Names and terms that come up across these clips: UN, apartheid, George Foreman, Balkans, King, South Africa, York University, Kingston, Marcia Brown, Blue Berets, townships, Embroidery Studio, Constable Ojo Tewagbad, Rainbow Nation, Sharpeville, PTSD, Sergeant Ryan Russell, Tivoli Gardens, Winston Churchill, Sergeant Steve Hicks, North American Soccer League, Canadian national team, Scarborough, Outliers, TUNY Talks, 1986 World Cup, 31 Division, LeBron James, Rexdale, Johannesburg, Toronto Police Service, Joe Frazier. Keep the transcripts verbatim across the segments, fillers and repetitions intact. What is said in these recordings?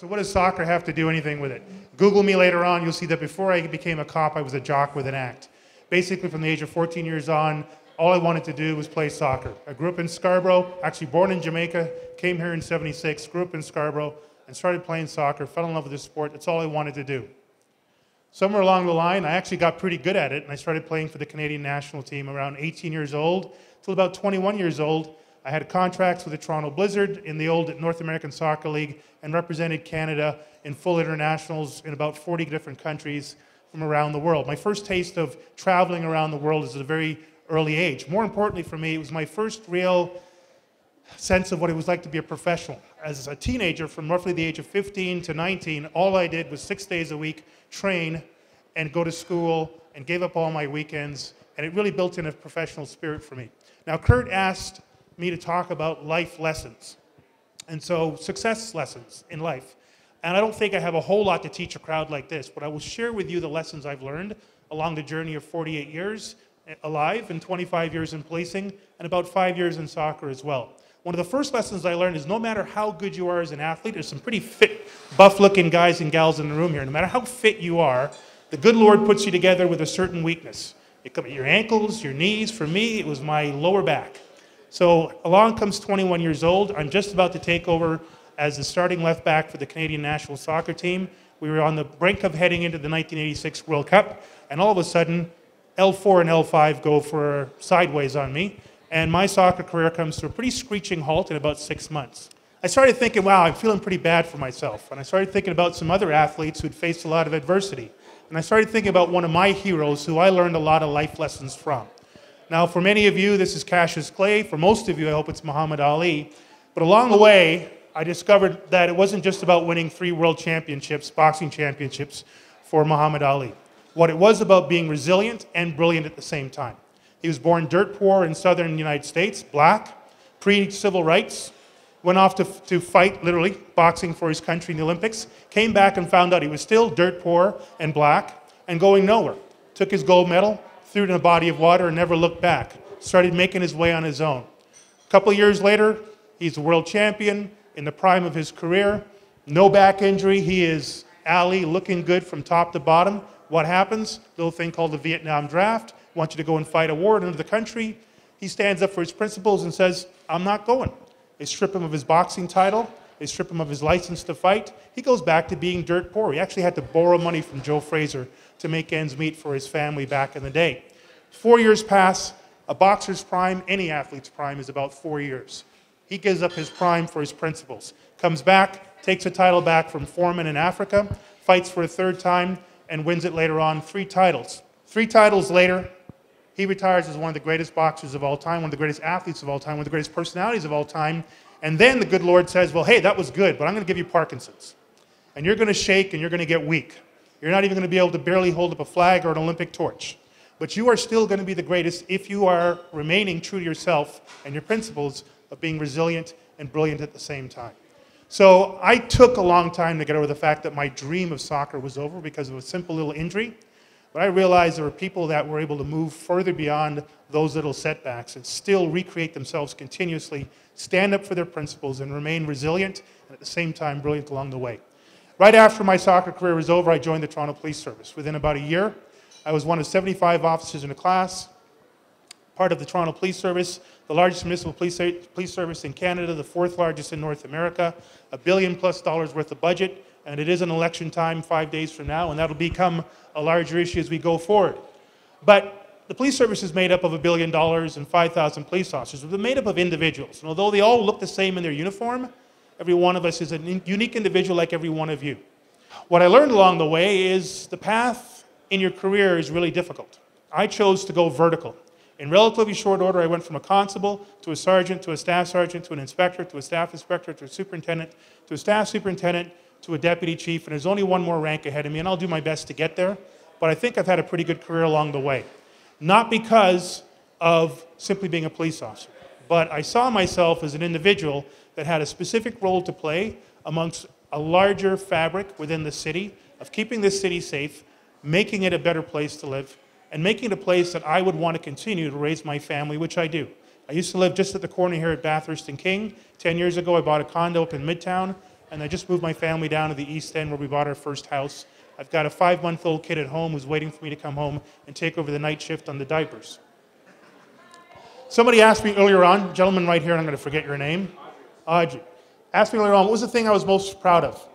So what does soccer have to do anything with it? Google me later on, you'll see that before I became a cop, I was a jock with an act. Basically from the age of fourteen years on, all I wanted to do was play soccer. I grew up in Scarborough, actually born in Jamaica, came here in seventy-six, grew up in Scarborough, and started playing soccer, fell in love with this sport. That's all I wanted to do. Somewhere along the line, I actually got pretty good at it, and I started playing for the Canadian national team around eighteen years old, till about twenty-one years old. I had contracts with the Toronto Blizzard in the old North American Soccer League and represented Canada in full internationals in about forty different countries from around the world. My first taste of traveling around the world is at a very early age. More importantly for me, it was my first real sense of what it was like to be a professional. As a teenager, from roughly the age of fifteen to nineteen, all I did was six days a week train and go to school and gave up all my weekends, and it really built in a professional spirit for me. Now, Kurt asked me to talk about life lessons, and so success lessons in life. And I don't think I have a whole lot to teach a crowd like this, but I will share with you the lessons I've learned along the journey of forty-eight years alive and twenty-five years in policing and about five years in soccer as well. One of the first lessons I learned is no matter how good you are as an athlete, there's some pretty fit, buff-looking guys and gals in the room here. No matter how fit you are, the good Lord puts you together with a certain weakness. It could be your ankles, your knees. For me, it was my lower back. So along comes twenty-one years old. I'm just about to take over as the starting left back for the Canadian national soccer team. We were on the brink of heading into the nineteen eighty-six World Cup, and all of a sudden, L four and L five go for sideways on me. And my soccer career comes to a pretty screeching halt in about six months. I started thinking, wow, I'm feeling pretty bad for myself. And I started thinking about some other athletes who'd faced a lot of adversity. And I started thinking about one of my heroes who I learned a lot of life lessons from. Now, for many of you, this is Cassius Clay. For most of you, I hope it's Muhammad Ali. But along the way, I discovered that it wasn't just about winning three world championships, boxing championships, for Muhammad Ali. What it was about being resilient and brilliant at the same time. He was born dirt poor in southern United States, black, pre-civil rights, went off to, to fight, literally, boxing for his country in the Olympics, came back and found out he was still dirt poor and black and going nowhere. Took his gold medal, threw it in a body of water, and never looked back. Started making his way on his own. A couple years later, he's a world champion in the prime of his career. No back injury, he is Ali, looking good from top to bottom. What happens? Little thing called the Vietnam draft. Want you to go and fight a war in another country. He stands up for his principles and says, I'm not going. They strip him of his boxing title. They strip him of his license to fight. He goes back to being dirt poor. He actually had to borrow money from Joe Frazier to make ends meet for his family back in the day. Four years pass. A boxer's prime, any athlete's prime, is about four years. He gives up his prime for his principles. Comes back, takes a title back from Foreman in Africa, fights for a third time, and wins it later on, three titles. Three titles later, he retires as one of the greatest boxers of all time, one of the greatest athletes of all time, one of the greatest personalities of all time. And then the good Lord says, well, hey, that was good, but I'm going to give you Parkinson's. And you're going to shake and you're going to get weak. You're not even going to be able to barely hold up a flag or an Olympic torch. But you are still going to be the greatest if you are remaining true to yourself and your principles of being resilient and brilliant at the same time. So I took a long time to get over the fact that my dream of soccer was over because of a simple little injury. But I realized there were people that were able to move further beyond those little setbacks and still recreate themselves continuously, stand up for their principles, and remain resilient and at the same time brilliant along the way. Right after my soccer career was over, I joined the Toronto Police Service. Within about a year, I was one of seventy-five officers in a class, part of the Toronto Police Service, the largest municipal police, police service in Canada, the fourth largest in North America, a billion plus dollars worth of budget. And it is an election time five days from now, and that'll become a larger issue as we go forward. But the police service is made up of a billion dollars and five thousand police officers. They're made up of individuals. And although they all look the same in their uniform, every one of us is a unique individual like every one of you. What I learned along the way is the path in your career is really difficult. I chose to go vertical. In relatively short order, I went from a constable to a sergeant to a staff sergeant to an inspector to a staff inspector to a superintendent to a staff superintendent to a deputy chief, and there's only one more rank ahead of me, and I'll do my best to get there, but I think I've had a pretty good career along the way. Not because of simply being a police officer, but I saw myself as an individual that had a specific role to play amongst a larger fabric within the city of keeping this city safe, making it a better place to live, and making it a place that I would want to continue to raise my family, which I do. I used to live just at the corner here at Bathurst and King. ten years ago, I bought a condo up in Midtown. and I just moved my family down to the East End where we bought our first house. I've got a five-month-old kid at home who's waiting for me to come home and take over the night shift on the diapers. Somebody asked me earlier on, gentleman right here, and I'm going to forget your name, Audrey, asked me earlier on, what was the thing I was most proud of?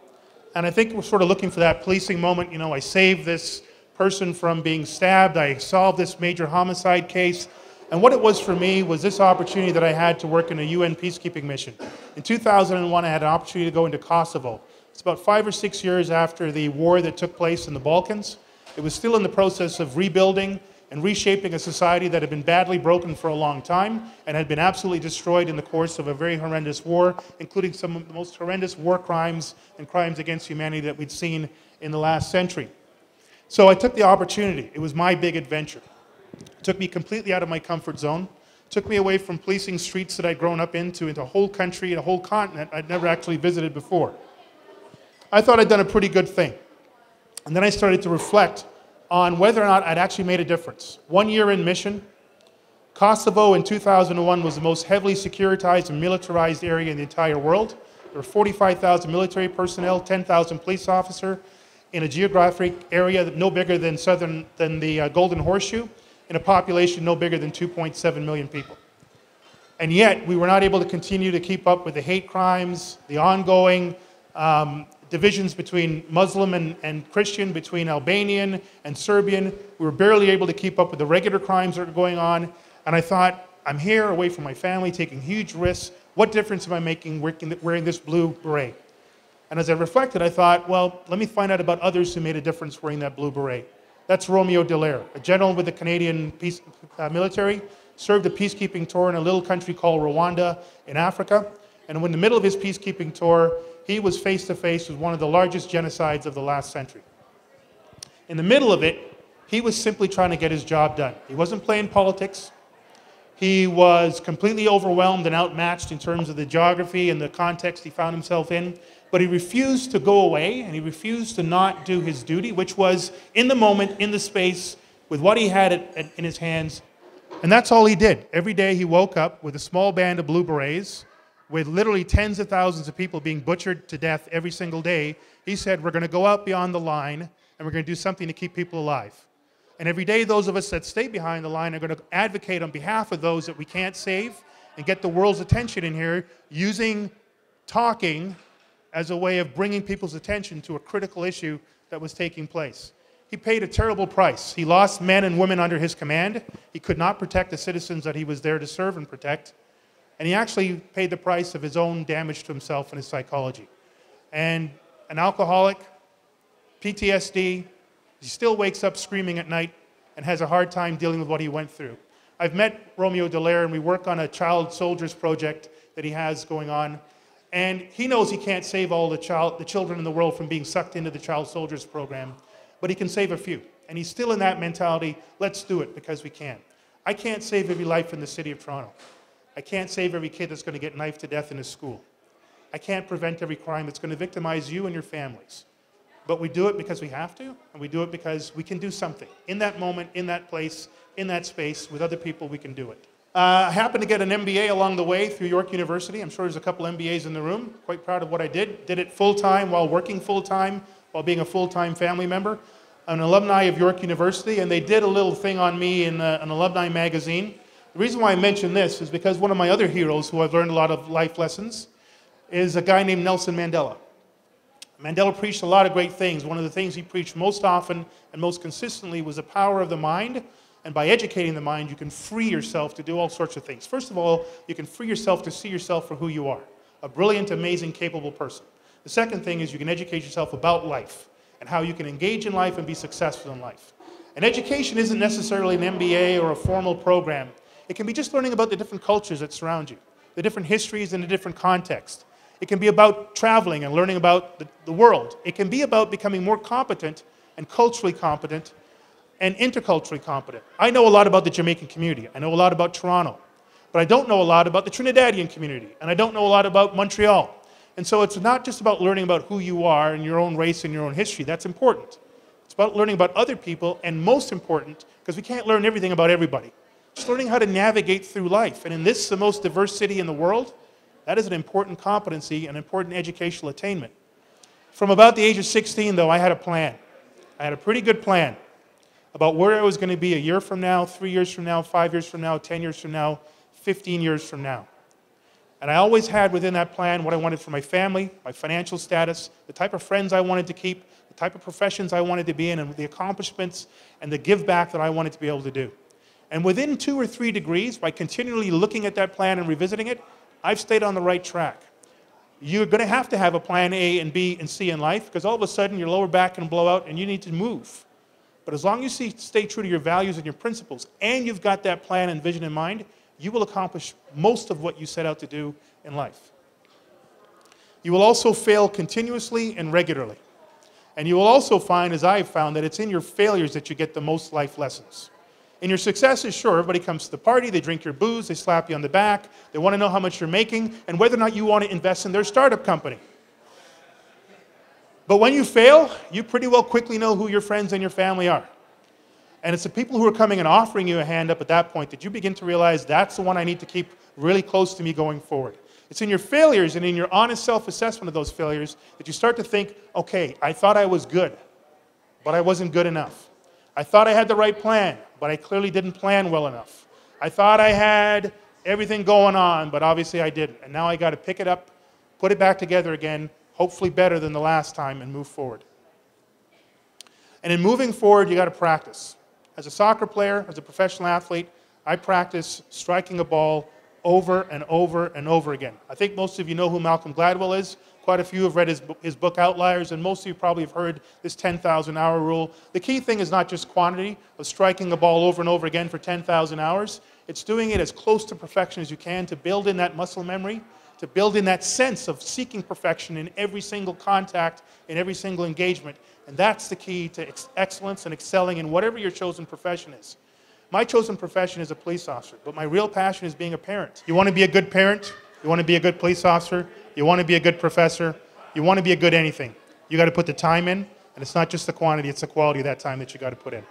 And I think we're sort of looking for that policing moment, you know, I saved this person from being stabbed, I solved this major homicide case. And what it was for me was this opportunity that I had to work in a U N peacekeeping mission. In two thousand one, I had an opportunity to go into Kosovo. It's about five or six years after the war that took place in the Balkans. It was still in the process of rebuilding and reshaping a society that had been badly broken for a long time and had been absolutely destroyed in the course of a very horrendous war, including some of the most horrendous war crimes and crimes against humanity that we'd seen in the last century. So I took the opportunity. It was my big adventure. It took me completely out of my comfort zone. It took me away from policing streets that I'd grown up into, into a whole country, and a whole continent I'd never actually visited before. I thought I'd done a pretty good thing. And then I started to reflect on whether or not I'd actually made a difference. One year in mission, Kosovo in two thousand one was the most heavily securitized and militarized area in the entire world. There were forty-five thousand military personnel, ten thousand police officers in a geographic area no bigger than, southern, than the uh, Golden Horseshoe, in a population no bigger than two point seven million people. And yet, we were not able to continue to keep up with the hate crimes, the ongoing um, divisions between Muslim and, and Christian, between Albanian and Serbian. We were barely able to keep up with the regular crimes that were going on. And I thought, I'm here, away from my family, taking huge risks. What difference am I making wearing this blue beret? And as I reflected, I thought, well, let me find out about others who made a difference wearing that blue beret. That's Romeo Dallaire, a general with the Canadian peace, uh, military, served a peacekeeping tour in a little country called Rwanda in Africa. And in the middle of his peacekeeping tour, he was face to face with one of the largest genocides of the last century. In the middle of it, he was simply trying to get his job done. He wasn't playing politics. He was completely overwhelmed and outmatched in terms of the geography and the context he found himself in. But he refused to go away, and he refused to not do his duty, which was in the moment, in the space, with what he had at, at, in his hands. And that's all he did. Every day he woke up with a small band of blue berets, with literally tens of thousands of people being butchered to death every single day. He said, we're going to go out beyond the line, and we're going to do something to keep people alive. And every day, those of us that stay behind the line are going to advocate on behalf of those that we can't save and get the world's attention in here using talking as a way of bringing people's attention to a critical issue that was taking place. He paid a terrible price. He lost men and women under his command. He could not protect the citizens that he was there to serve and protect. And he actually paid the price of his own damage to himself and his psychology. And an alcoholic, P T S D, he still wakes up screaming at night and has a hard time dealing with what he went through. I've met Romeo Dallaire, and we work on a child soldiers project that he has going on. And he knows he can't save all the, child, the children in the world from being sucked into the child soldiers program, but he can save a few. And he's still in that mentality, let's do it because we can. I can't save every life in the city of Toronto. I can't save every kid that's going to get knifed to death in his school. I can't prevent every crime that's going to victimize you and your families. But we do it because we have to, and we do it because we can do something. In that moment, in that place, in that space, with other people, we can do it. Uh, I happened to get an M B A along the way through York University. I'm sure there's a couple M B As in the room. Quite proud of what I did. Did it full-time while working full-time, while being a full-time family member. I'm an alumni of York University, and they did a little thing on me in a, an alumni magazine. The reason why I mention this is because one of my other heroes, who I've learned a lot of life lessons, is a guy named Nelson Mandela. Mandela preached a lot of great things. One of the things he preached most often and most consistently was the power of the mind. And by educating the mind, you can free yourself to do all sorts of things. First of all, you can free yourself to see yourself for who you are, a brilliant, amazing, capable person. The second thing is you can educate yourself about life and how you can engage in life and be successful in life. And education isn't necessarily an M B A or a formal program. It can be just learning about the different cultures that surround you, the different histories and the different contexts. It can be about traveling and learning about the, the world. It can be about becoming more competent and culturally competent and interculturally competent. I know a lot about the Jamaican community. I know a lot about Toronto. But I don't know a lot about the Trinidadian community. And I don't know a lot about Montreal. And so it's not just about learning about who you are and your own race and your own history. That's important. It's about learning about other people, and most important, because we can't learn everything about everybody, just learning how to navigate through life. And in this, the most diverse city in the world, That is an important competency, an important educational attainment. From about the age of sixteen, though, I had a plan. I had a pretty good plan about where I was going to be a year from now, three years from now, five years from now, ten years from now, fifteen years from now. And I always had within that plan what I wanted for my family, my financial status, the type of friends I wanted to keep, the type of professions I wanted to be in, and the accomplishments and the give back that I wanted to be able to do. And within two or three degrees, by continually looking at that plan and revisiting it, I've stayed on the right track. You're going to have to have a plan A and B and C in life, because all of a sudden your lower back can blow out and you need to move. But as long as you stay true to your values and your principles, and you've got that plan and vision in mind, you will accomplish most of what you set out to do in life. You will also fail continuously and regularly. And you will also find, as I've found, that it's in your failures that you get the most life lessons. In your successes, sure, everybody comes to the party, they drink your booze, they slap you on the back, they want to know how much you're making, and whether or not you want to invest in their startup company. But when you fail, you pretty well quickly know who your friends and your family are. And it's the people who are coming and offering you a hand up at that point that you begin to realize that's the one I need to keep really close to me going forward. It's in your failures and in your honest self-assessment of those failures that you start to think, okay, I thought I was good, but I wasn't good enough. I thought I had the right plan, but I clearly didn't plan well enough. I thought I had everything going on, but obviously I didn't. And now I got to pick it up, put it back together again, hopefully better than the last time, and move forward. And in moving forward, you got to practice. As a soccer player, as a professional athlete, I practice striking a ball over and over and over again. I think most of you know who Malcolm Gladwell is. Quite a few have read his, his book Outliers, and most of you probably have heard this ten thousand hour rule. The key thing is not just quantity of striking a ball over and over again for ten thousand hours. It's doing it as close to perfection as you can to build in that muscle memory, to build in that sense of seeking perfection in every single contact, in every single engagement. And that's the key to ex excellence and excelling in whatever your chosen profession is. My chosen profession is a police officer, but my real passion is being a parent. You want to be a good parent, you want to be a good police officer, you want to be a good professor, you want to be a good anything. You got to put the time in, and it's not just the quantity, it's the quality of that time that you got to put in.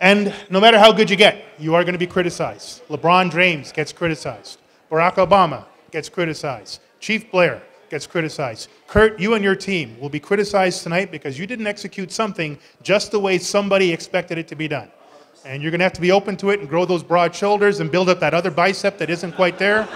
And no matter how good you get, you are going to be criticized. LeBron James gets criticized. Barack Obama gets criticized. Chief Blair gets criticized. Kurt, you and your team will be criticized tonight because you didn't execute something just the way somebody expected it to be done. And you're going to have to be open to it and grow those broad shoulders and build up that other bicep that isn't quite there.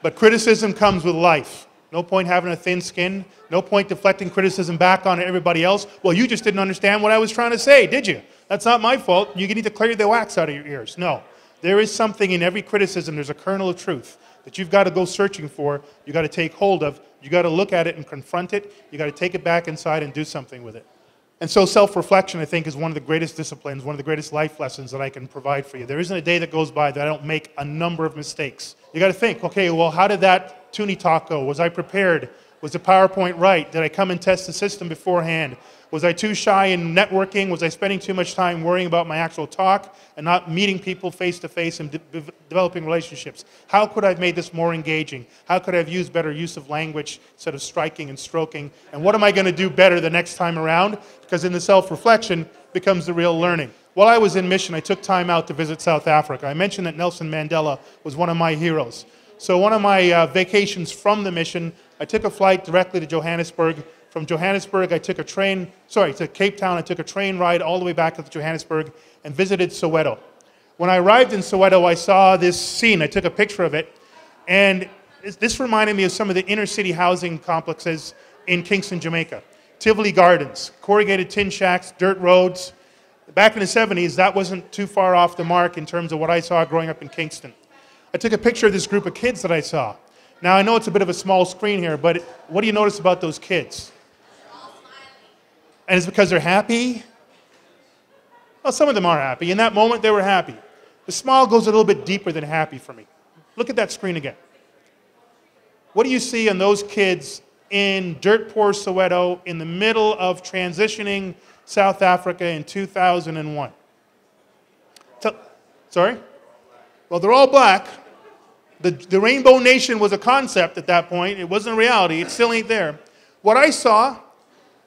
But criticism comes with life. No point having a thin skin. No point deflecting criticism back on everybody else. Well, you just didn't understand what I was trying to say, did you? That's not my fault. You need to clear the wax out of your ears. No. There is something in every criticism, there's a kernel of truth that you've got to go searching for, you've got to take hold of, you've got to look at it and confront it, you've got to take it back inside and do something with it. And so self-reflection, I think, is one of the greatest disciplines, one of the greatest life lessons that I can provide for you. There isn't a day that goes by that I don't make a number of mistakes. You've got to think, okay, well, how did that T U N Y Talk go? Was I prepared? Was the PowerPoint right? Did I come and test the system beforehand? Was I too shy in networking? Was I spending too much time worrying about my actual talk and not meeting people face-to-face and de developing relationships? How could I have made this more engaging? How could I have used better use of language instead of striking and stroking? And what am I going to do better the next time around? Because in the self-reflection becomes the real learning. While I was in mission, I took time out to visit South Africa. I mentioned that Nelson Mandela was one of my heroes. So one of my uh, vacations from the mission, I took a flight directly to Johannesburg. From Johannesburg, I took a train, sorry, to Cape Town, I took a train ride all the way back to Johannesburg and visited Soweto. When I arrived in Soweto, I saw this scene, I took a picture of it, and this reminded me of some of the inner city housing complexes in Kingston, Jamaica. Tivoli Gardens, corrugated tin shacks, dirt roads. Back in the seventies, that wasn't too far off the mark in terms of what I saw growing up in Kingston. I took a picture of this group of kids that I saw. Now, I know it's a bit of a small screen here, but what do you notice about those kids? And it's because they're happy? Well, some of them are happy. In that moment, they were happy. The smile goes a little bit deeper than happy for me. Look at that screen again. What do you see in those kids in dirt-poor Soweto in the middle of transitioning South Africa in two thousand one? Tell, sorry? Well, they're all black. The, the Rainbow Nation was a concept at that point. It wasn't a reality. It still ain't there. What I saw...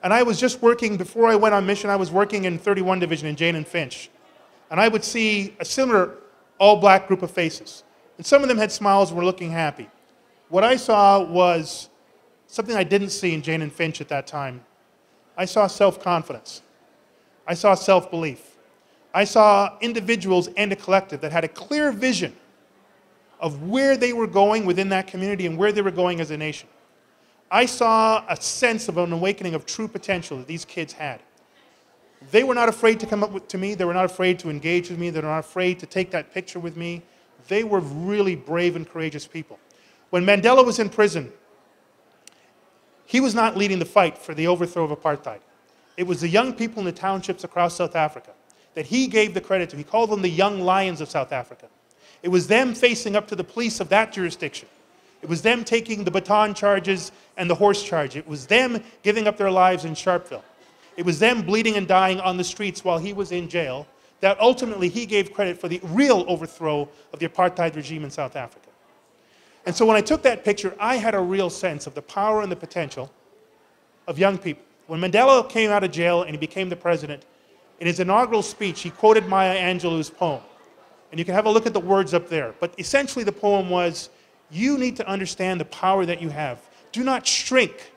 And I was just working, before I went on mission, I was working in thirty-one Division in Jane and Finch. And I would see a similar all-black group of faces. And some of them had smiles and were looking happy. What I saw was something I didn't see in Jane and Finch at that time. I saw self-confidence. I saw self-belief. I saw individuals and a collective that had a clear vision of where they were going within that community and where they were going as a nation. I saw a sense of an awakening of true potential that these kids had. They were not afraid to come up with, to me. They were not afraid to engage with me. They were not afraid to take that picture with me. They were really brave and courageous people. When Mandela was in prison, he was not leading the fight for the overthrow of apartheid. It was the young people in the townships across South Africa that he gave the credit to. He called them the young lions of South Africa. It was them facing up to the police of that jurisdiction. It was them taking the baton charges and the horse charge. It was them giving up their lives in Sharpeville. It was them bleeding and dying on the streets while he was in jail that ultimately he gave credit for the real overthrow of the apartheid regime in South Africa. And so when I took that picture, I had a real sense of the power and the potential of young people. When Mandela came out of jail and he became the president, in his inaugural speech, he quoted Maya Angelou's poem. And you can have a look at the words up there. But essentially the poem was, you need to understand the power that you have. Do not shrink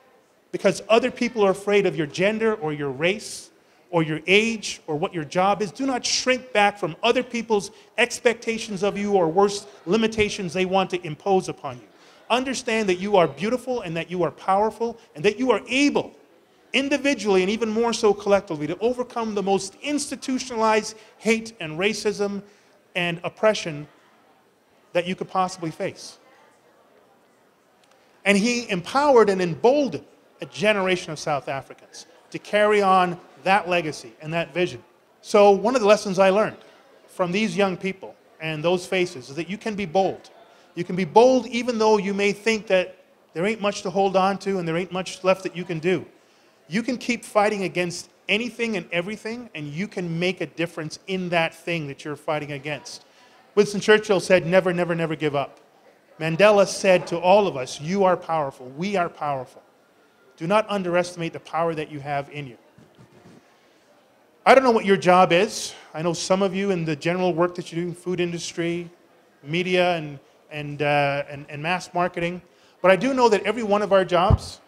because other people are afraid of your gender or your race or your age or what your job is. Do not shrink back from other people's expectations of you or worse, limitations they want to impose upon you. Understand that you are beautiful and that you are powerful and that you are able individually and even more so collectively to overcome the most institutionalized hate and racism and oppression that you could possibly face. And he empowered and emboldened a generation of South Africans to carry on that legacy and that vision. So one of the lessons I learned from these young people and those faces is that you can be bold. You can be bold even though you may think that there ain't much to hold on to and there ain't much left that you can do. You can keep fighting against anything and everything, and you can make a difference in that thing that you're fighting against. Winston Churchill said, never, never, never give up. Mandela said to all of us, you are powerful, we are powerful. Do not underestimate the power that you have in you. I don't know what your job is. I know some of you in the general work that you do in food industry, media, and, and, uh, and, and mass marketing. But I do know that every one of our jobs,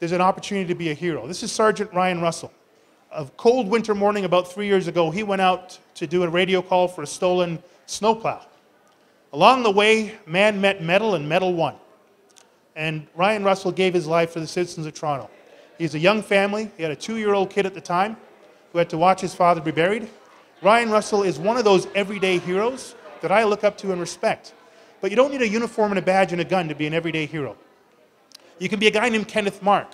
there's an opportunity to be a hero. This is Sergeant Ryan Russell. A cold winter morning about three years ago, he went out to do a radio call for a stolen snowplow. Along the way, man met metal and metal won. And Ryan Russell gave his life for the citizens of Toronto. He's a young family. He had a two-year-old kid at the time who had to watch his father be buried. Ryan Russell is one of those everyday heroes that I look up to and respect. But you don't need a uniform and a badge and a gun to be an everyday hero. You can be a guy named Kenneth Mark,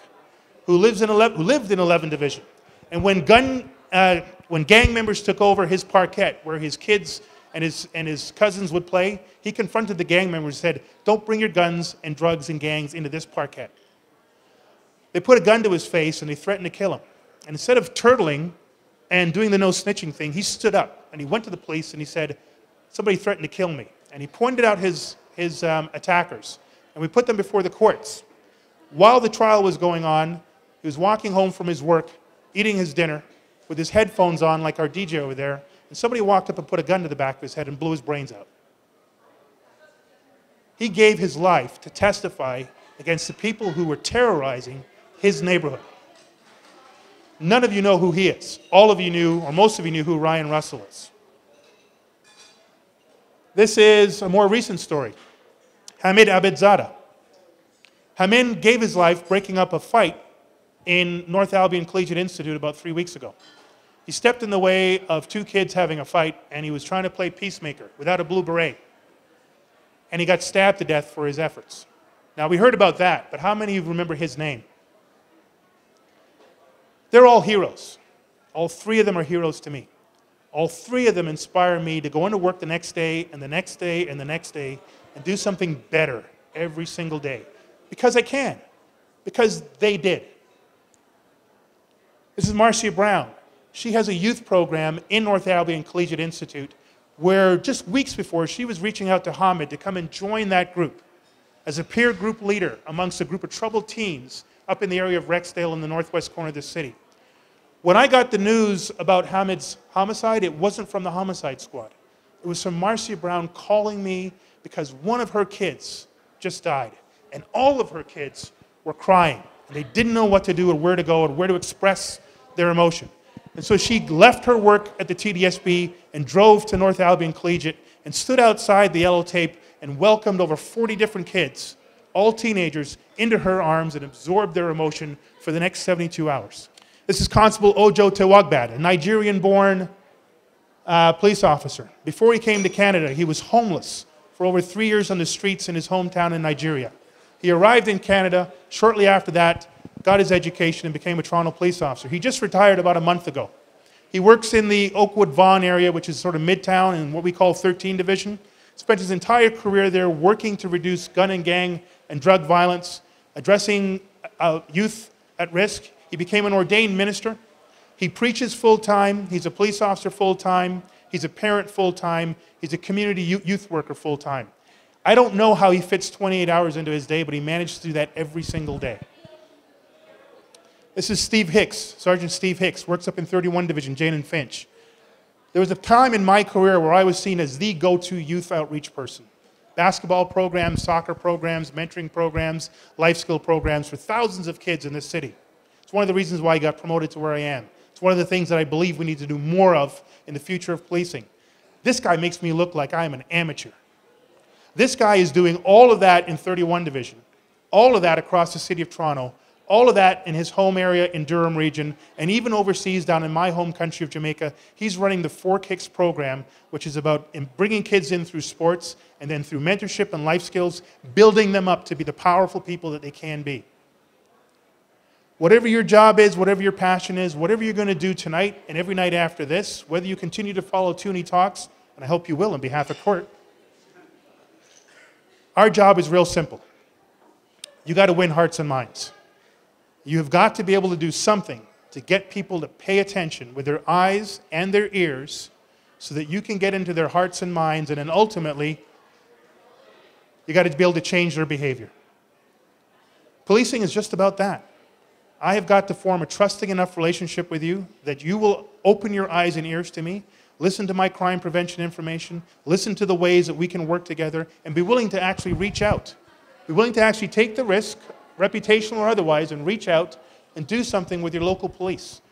who, lives in eleven, who lived in eleven Division. And when, gun, uh, when gang members took over his parquet, where his kids and his, and his cousins would play, he confronted the gang members and said, don't bring your guns and drugs and gangs into this parquet. They put a gun to his face and they threatened to kill him. And instead of turtling and doing the no snitching thing, he stood up and he went to the police and he said, somebody threatened to kill me. And he pointed out his, his um, attackers. And we put them before the courts. While the trial was going on, he was walking home from his work, eating his dinner, with his headphones on like our D J over there, and somebody walked up and put a gun to the back of his head and blew his brains out. He gave his life to testify against the people who were terrorizing his neighborhood. None of you know who he is. All of you knew, or most of you knew, who Ryan Russell is. This is a more recent story. Hamid Abedzada. Hamid gave his life breaking up a fight in North Albion Collegiate Institute about three weeks ago. He stepped in the way of two kids having a fight, and he was trying to play peacemaker without a blue beret. And he got stabbed to death for his efforts. Now, we heard about that, but how many of you remember his name? They're all heroes. All three of them are heroes to me. All three of them inspire me to go into work the next day, and the next day, and the next day, and do something better every single day. Because I can. Because they did. This is Marcia Brown. She has a youth program in North Albion Collegiate Institute where just weeks before she was reaching out to Hamid to come and join that group as a peer group leader amongst a group of troubled teens up in the area of Rexdale in the northwest corner of the city. When I got the news about Hamid's homicide, it wasn't from the homicide squad. It was from Marcia Brown calling me because one of her kids just died, and all of her kids were crying. They didn't know what to do or where to go or where to express their emotion. And so she left her work at the T D S B and drove to North Albion Collegiate and stood outside the yellow tape and welcomed over forty different kids, all teenagers, into her arms and absorbed their emotion for the next seventy-two hours. This is Constable Ojo Tewagbad, a Nigerian-born uh, police officer. Before he came to Canada, he was homeless for over three years on the streets in his hometown in Nigeria. He arrived in Canada shortly after that, got his education, and became a Toronto police officer. He just retired about a month ago. He works in the Oakwood Vaughan area, which is sort of Midtown and what we call thirteen Division. Spent his entire career there working to reduce gun and gang and drug violence, addressing uh, youth at risk. He became an ordained minister. He preaches full-time. He's a police officer full-time. He's a parent full-time. He's a community youth worker full-time. I don't know how he fits twenty-eight hours into his day, but he manages to do that every single day. This is Steve Hicks, Sergeant Steve Hicks, works up in thirty-one Division, Jane and Finch. There was a time in my career where I was seen as the go-to youth outreach person. Basketball programs, soccer programs, mentoring programs, life skill programs for thousands of kids in this city. It's one of the reasons why I got promoted to where I am. It's one of the things that I believe we need to do more of in the future of policing. This guy makes me look like I am an amateur. This guy is doing all of that in thirty-one Division, all of that across the city of Toronto, all of that in his home area in Durham region, and even overseas down in my home country of Jamaica. He's running the Four Kicks program, which is about bringing kids in through sports and then through mentorship and life skills, building them up to be the powerful people that they can be. Whatever your job is, whatever your passion is, whatever you're going to do tonight and every night after this, whether you continue to follow T U N Y Talks, and I hope you will on behalf of court, our job is real simple. You got to win hearts and minds. You have got to be able to do something to get people to pay attention with their eyes and their ears so that you can get into their hearts and minds, and then ultimately, you got to be able to change their behavior. Policing is just about that. I have got to form a trusting enough relationship with you that you will open your eyes and ears to me, listen to my crime prevention information, listen to the ways that we can work together, and be willing to actually reach out. Be willing to actually take the risk, reputational or otherwise, and reach out and do something with your local police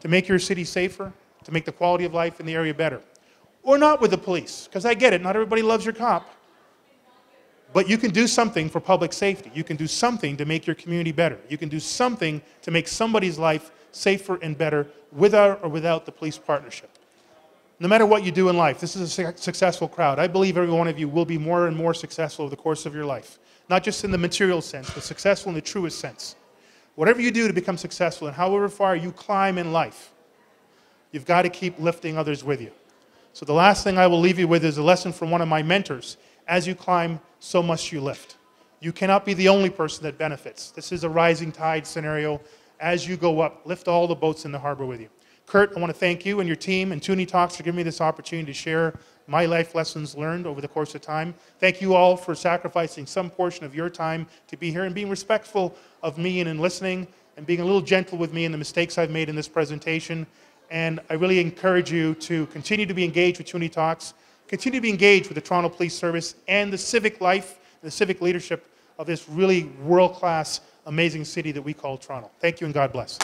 to make your city safer, to make the quality of life in the area better. Or not with the police, because I get it, not everybody loves your cop. But you can do something for public safety. You can do something to make your community better. You can do something to make somebody's life safer and better with or without the police partnership. No matter what you do in life, this is a successful crowd. I believe every one of you will be more and more successful over the course of your life. Not just in the material sense, but successful in the truest sense. Whatever you do to become successful and however far you climb in life, you've got to keep lifting others with you. So the last thing I will leave you with is a lesson from one of my mentors. As you climb, so must you lift. You cannot be the only person that benefits. This is a rising tide scenario. As you go up, lift all the boats in the harbor with you. Kurt, I want to thank you and your team and T U N Y Talks for giving me this opportunity to share my life lessons learned over the course of time. Thank you all for sacrificing some portion of your time to be here and being respectful of me and in listening and being a little gentle with me and the mistakes I've made in this presentation. And I really encourage you to continue to be engaged with T U N Y Talks, continue to be engaged with the Toronto Police Service and the civic life and the civic leadership of this really world-class, amazing city that we call Toronto. Thank you and God bless.